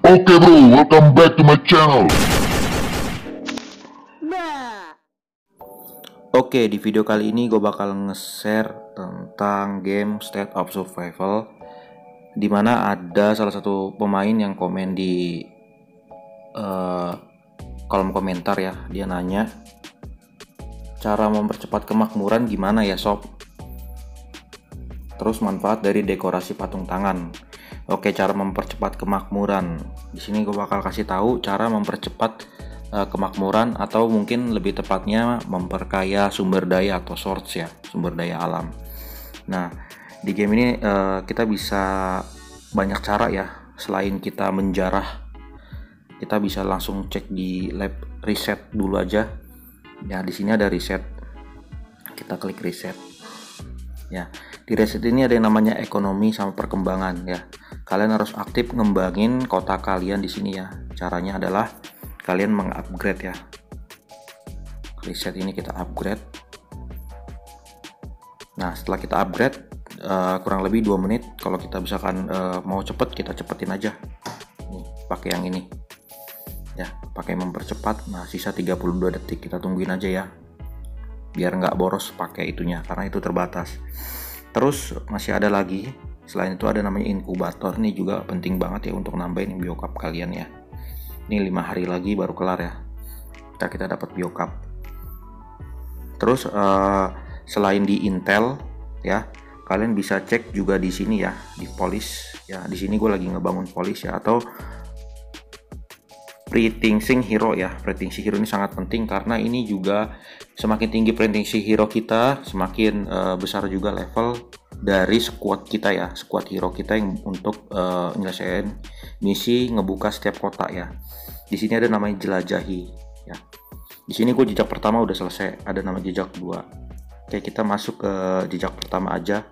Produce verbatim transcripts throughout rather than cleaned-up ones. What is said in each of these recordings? Oke okay, bro, welcome back to my channel. Oke, okay, di video kali ini gue bakal nge-share tentang game State of Survival, dimana ada salah satu pemain yang komen di uh, kolom komentar ya. Dia nanya cara mempercepat kemakmuran gimana ya sob, terus manfaat dari dekorasi patung tangan. Oke, cara mempercepat kemakmuran. Di sini gue bakal kasih tahu cara mempercepat kemakmuran, atau mungkin lebih tepatnya memperkaya sumber daya atau source ya, sumber daya alam. Nah, di game ini uh, kita bisa banyak cara ya. Selain kita menjarah, kita bisa langsung cek di lab reset dulu aja. Ya, di sini ada reset. Kita klik reset. Ya, di reset ini ada yang namanya ekonomi sama perkembangan ya. Kalian harus aktif ngembangin kota kalian di sini ya. Caranya adalah kalian mengupgrade ya. Reset ini kita upgrade. Nah, setelah kita upgrade uh, kurang lebih dua menit, kalau kita misalkan uh, mau cepet, kita cepetin aja nih, pakai yang ini ya, pakai mempercepat. Nah, sisa tiga puluh dua detik, kita tungguin aja ya, biar nggak boros pakai itunya karena itu terbatas. Terus masih ada lagi, selain itu ada namanya inkubator. Ini juga penting banget ya untuk nambahin biokap kalian ya. Ini lima hari lagi baru kelar ya, kita kita dapat biokap. Terus uh, selain di Intel ya, kalian bisa cek juga di sini ya, di polish ya. Di sini gue lagi ngebangun polish ya, atau pretingsing hero ya. Pretingsing hero ini sangat penting karena ini juga semakin tinggi pretingsing hero kita, semakin uh, besar juga level dari squad kita ya, squad hero kita yang untuk uh, nyelesain misi ngebuka setiap kota ya. Di sini ada namanya jelajahi ya. Di sini gue jejak pertama udah selesai, ada nama jejak dua. Oke, kita masuk ke jejak pertama aja.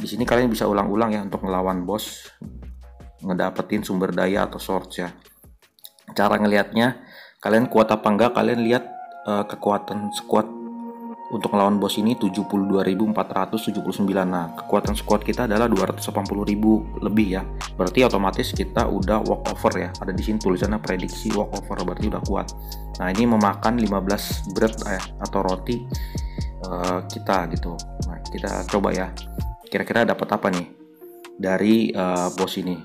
Di sini kalian bisa ulang-ulang ya untuk ngelawan bos, ngedapetin sumber daya atau source ya. Cara ngelihatnya, kalian kuat apa enggak, kalian lihat uh, kekuatan squad untuk lawan bos ini tujuh puluh dua ribu empat ratus tujuh puluh sembilan. Nah, kekuatan squad kita adalah dua ratus delapan puluh ribu lebih ya. Berarti otomatis kita udah walk over ya. Ada di sini tulisannya prediksi walk over, berarti udah kuat. Nah, ini memakan lima belas bread eh, atau roti uh, kita gitu. Nah, kita coba ya. Kira-kira dapat apa nih dari uh, bos ini?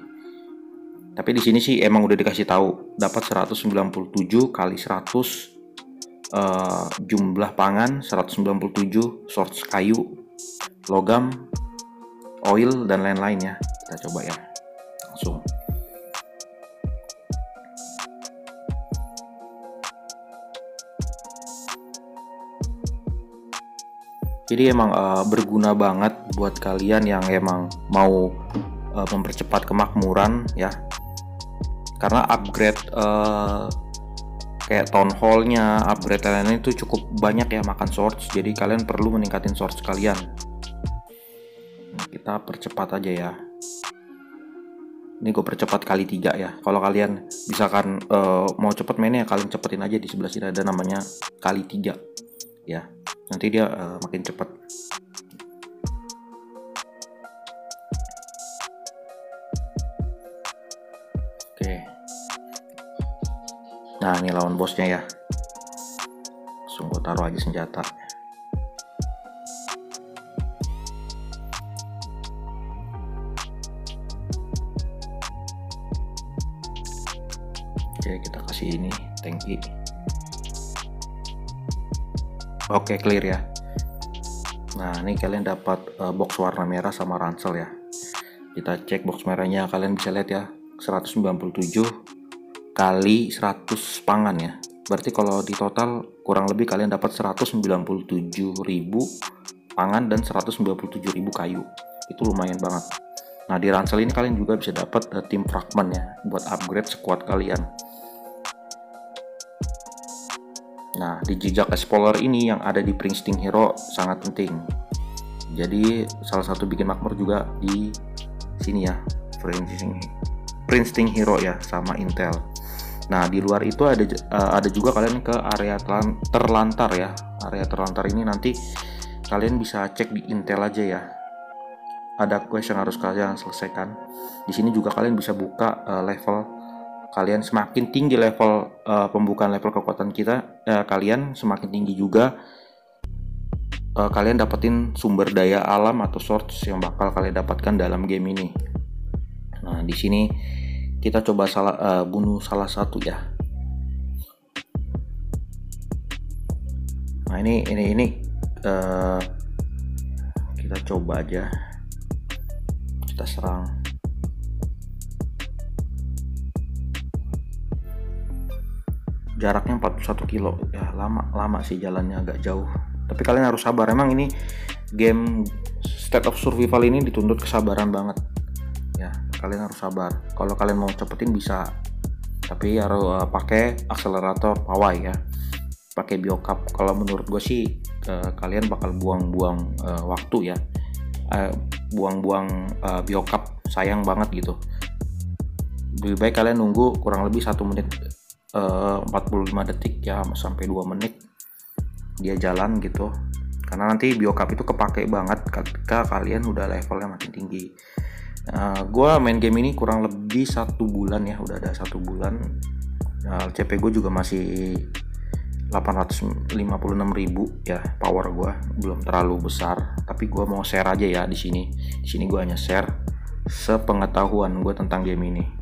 Tapi di sini sih emang udah dikasih tahu dapat seratus sembilan puluh tujuh kali seratus. Uh, jumlah pangan seratus sembilan puluh tujuh, source kayu, logam, oil, dan lain-lain ya. Kita coba ya langsung. Jadi emang uh, berguna banget buat kalian yang emang mau uh, mempercepat kemakmuran ya, karena upgrade uh, kayak town hall-nya, upgrade lainnya itu cukup banyak ya, makan source. Jadi kalian perlu meningkatin source kalian. Nah, kita percepat aja ya. Ini gue percepat kali tiga ya. Kalau kalian misalkan uh, mau cepet mainnya, kalian cepetin aja. Di sebelah sini ada namanya kali tiga ya. Nanti dia uh, makin cepet. Nah, ini lawan bosnya ya. Langsung gue taruh aja senjata. Oke, kita kasih ini tanki. Oke, clear ya. Nah, ini kalian dapat uh, box warna merah sama ransel ya. Kita cek box merahnya, kalian bisa lihat ya, seratus sembilan puluh tujuh kali seratus pangan ya. Berarti kalau di total kurang lebih kalian dapat seratus sembilan puluh tujuh ribu pangan dan seratus sembilan puluh tujuh ribu kayu. Itu lumayan banget. Nah, di ransel ini kalian juga bisa dapat uh, tim fragment ya, buat upgrade squad kalian. Nah, di jejak explorer ini yang ada di Princeton Hero sangat penting. Jadi salah satu bikin makmur juga di sini ya, Princeton Hero ya sama Intel. Nah, di luar itu ada ada juga kalian ke area terlantar ya. Area terlantar ini nanti kalian bisa cek di Intel aja ya. Ada quest yang harus kalian selesaikan. Di sini juga kalian bisa buka level kalian semakin tinggi level uh, pembukaan level kekuatan kita, uh, kalian semakin tinggi juga uh, kalian dapetin sumber daya alam atau source yang bakal kalian dapatkan dalam game ini. Nah, di sini kita coba salah uh, bunuh salah satu ya. Nah, ini ini ini uh, kita coba aja. Kita serang. Jaraknya empat puluh satu kilo ya, lama lama sih jalannya, agak jauh, tapi kalian harus sabar. Emang ini game State of Survival ini dituntut kesabaran banget ya, kalian harus sabar. Kalau kalian mau cepetin bisa, tapi harus uh, pakai akselerator pawai ya, pakai biokap. Kalau menurut gue sih uh, kalian bakal buang-buang uh, waktu ya, uh, buang-buang uh, biokap, sayang banget gitu. Lebih baik kalian nunggu kurang lebih satu menit empat puluh lima detik ya, sampai dua menit dia jalan gitu, karena nanti biokap itu kepake banget ketika kalian udah levelnya makin tinggi. Uh, gue main game ini kurang lebih satu bulan ya, udah ada satu bulan. Uh, C P gue juga masih delapan ratus lima puluh enam ribu ya, power gue belum terlalu besar, tapi gue mau share aja ya di sini. Di sini gue hanya share sepengetahuan gue tentang game ini.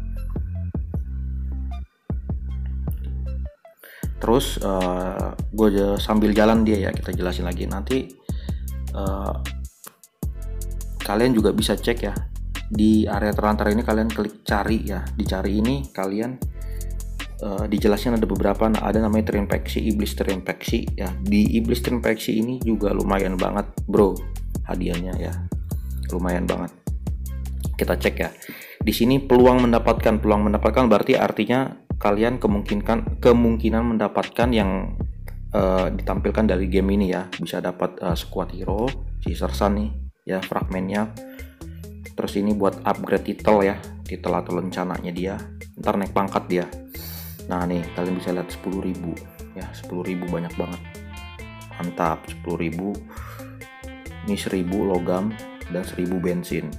Terus uh, gue sambil jalan dia ya, kita jelasin lagi nanti. Uh, kalian juga bisa cek ya di area terlantar ini, kalian klik cari ya, dicari ini kalian uh, dijelasin ada beberapa. Nah, ada namanya terinfeksi, iblis terinfeksi ya. Di iblis terinfeksi ini juga lumayan banget bro hadiahnya ya, lumayan banget. Kita cek ya di sini, peluang mendapatkan peluang mendapatkan berarti artinya kalian kemungkinan kemungkinan mendapatkan yang uh, ditampilkan dari game ini ya. Bisa dapat uh, squad hero Caesar Sun nih ya, fragmennya. Terus ini buat upgrade titel ya, titel atau lencananya dia, ntar naik pangkat dia. Nah nih kalian bisa lihat sepuluh ribu ya, sepuluh ribu banyak banget, mantap. Sepuluh ribu ini, seribu logam dan seribu bensin.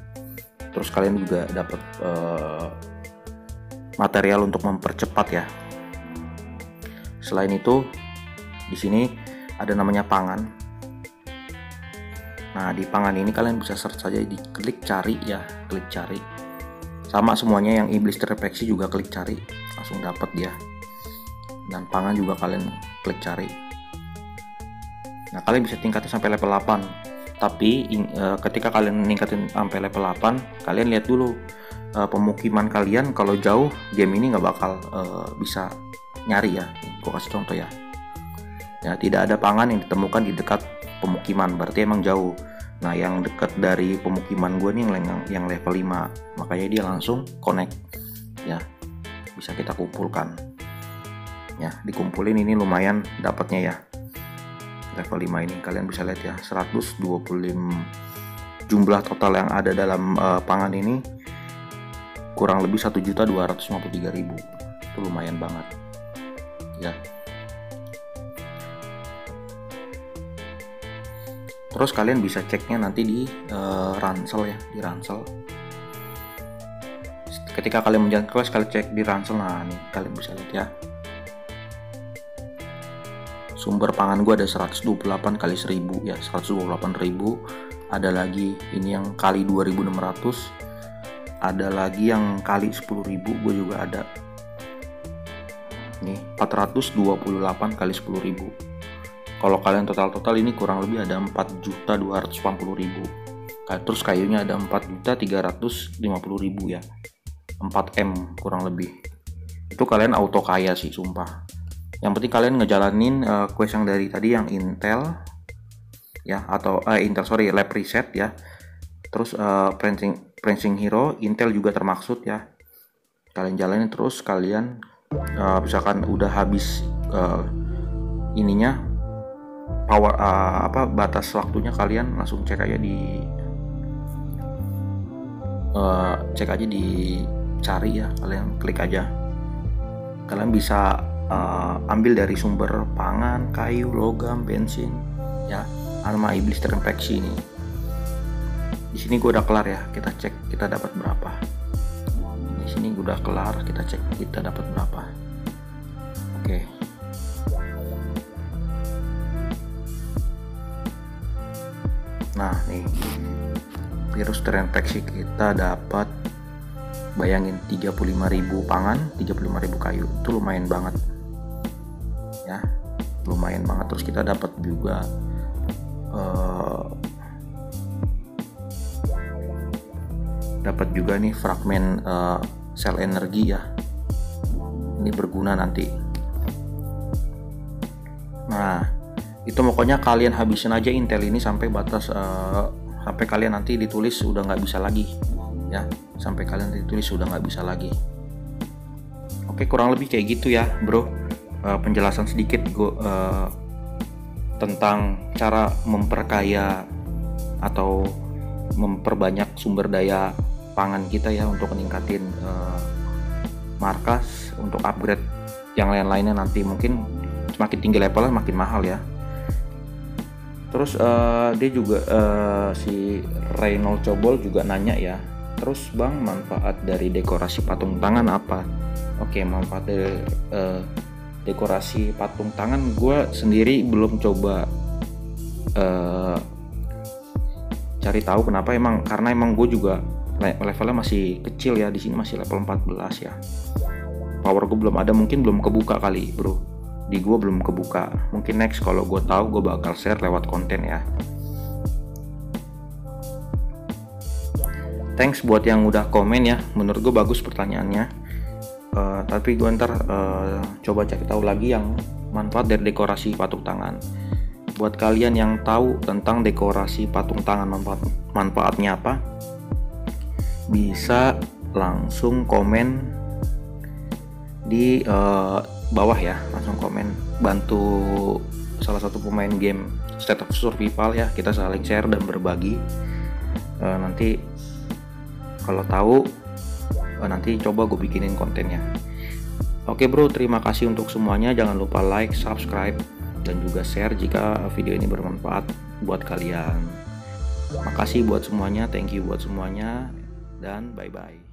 Terus kalian juga dapat uh, material untuk mempercepat ya. Selain itu di sini ada namanya pangan. Nah di pangan ini kalian bisa search saja, di klik cari ya, klik cari. Sama semuanya yang iblis terinfeksi juga klik cari, langsung dapat dia. Dan pangan juga kalian klik cari. Nah kalian bisa tingkatin sampai level delapan. Tapi ketika kalian meningkatin sampai level delapan, kalian lihat dulu Uh, pemukiman kalian. Kalau jauh game ini nggak bakal uh, bisa nyari ya. Gue kasih contoh ya. Ya, tidak ada pangan yang ditemukan di dekat pemukiman, berarti emang jauh. Nah yang dekat dari pemukiman gue nih yang, yang level lima, makanya dia langsung connect ya, bisa kita kumpulkan ya, dikumpulin ini lumayan dapatnya ya. Level lima ini kalian bisa lihat ya, seratus dua puluh lima jumlah total yang ada dalam uh, pangan ini kurang lebih satu juta dua ratus lima puluh tiga ribu. Itu lumayan banget ya. Terus kalian bisa ceknya nanti di uh, ransel ya, di ransel. Ketika kalian menjalankan quest, kalian cek di ransel. Nah nih kalian bisa lihat ya, sumber pangan gua ada seratus dua puluh delapan kali seribu ya, seratus dua puluh delapan ribu. Ada lagi ini yang kali dua ribu enam ratus, ada lagi yang kali sepuluh ribu, gue juga ada nih empat ratus dua puluh delapan kali sepuluh ribu. Kalau kalian total-total ini kurang lebih ada empat juta dua ratus delapan puluh ribu. Terus kayunya ada empat juta tiga ratus lima puluh ribu ya, empat M kurang lebih. Itu kalian auto kaya sih sumpah. Yang penting kalian ngejalanin uh, quest yang dari tadi, yang intel ya, atau eh, intel sorry lab reset ya. Terus uh, printing Prancing Hero, Intel juga termaksud ya. Kalian jalanin terus, kalian uh, misalkan udah habis uh, ininya power uh, apa batas waktunya, kalian langsung cek aja di uh, cek aja di cari ya, kalian klik aja. Kalian bisa uh, ambil dari sumber pangan, kayu, logam, bensin ya, arma iblis terinfeksi ini. Di sini gue udah kelar ya, kita cek kita dapat berapa. Di sini udah kelar, kita cek kita dapat berapa. Oke. Nah, nih virus terinfeksi kita dapat, bayangin tiga puluh lima ribu pangan, tiga puluh lima ribu kayu. Itu lumayan banget. Ya, lumayan banget. Terus kita dapat juga uh, dapat juga nih fragmen uh, sel energi ya. Ini berguna nanti. Nah, itu pokoknya kalian habisin aja intel ini sampai batas uh, sampai kalian nanti ditulis udah nggak bisa lagi. Ya, sampai kalian ditulis sudah nggak bisa lagi. Oke, kurang lebih kayak gitu ya bro, e, penjelasan sedikit gue e, tentang cara memperkaya atau memperbanyak sumber daya pangan kita ya, untuk meningkatin e, markas, untuk upgrade yang lain-lainnya nanti. Mungkin semakin tinggi levelnya makin mahal ya. Terus e, dia juga e, si Reynold Cobol juga nanya ya, terus bang, manfaat dari dekorasi patung tangan apa? Oke, manfaat dari uh, dekorasi patung tangan, gue sendiri belum coba uh, cari tahu kenapa. Emang karena emang gue juga levelnya masih kecil ya, di sini masih level empat belas ya. Power gue belum ada, mungkin belum kebuka kali bro. Di gue belum kebuka. Mungkin next kalau gue tahu gue bakal share lewat konten ya. Thanks buat yang udah komen ya, menurut gue bagus pertanyaannya. Uh, tapi gue ntar uh, coba cek tahu lagi yang manfaat dari dekorasi patung tangan. Buat kalian yang tahu tentang dekorasi patung tangan manfaat manfaatnya apa, bisa langsung komen di uh, bawah ya, langsung komen. Bantu salah satu pemain game State of Survival ya, kita saling share dan berbagi. Uh, nanti kalau tahu nanti coba gue bikinin kontennya. Oke bro, terima kasih untuk semuanya. Jangan lupa like, subscribe, dan juga share jika video ini bermanfaat buat kalian. Makasih buat semuanya, thank you buat semuanya, dan bye bye.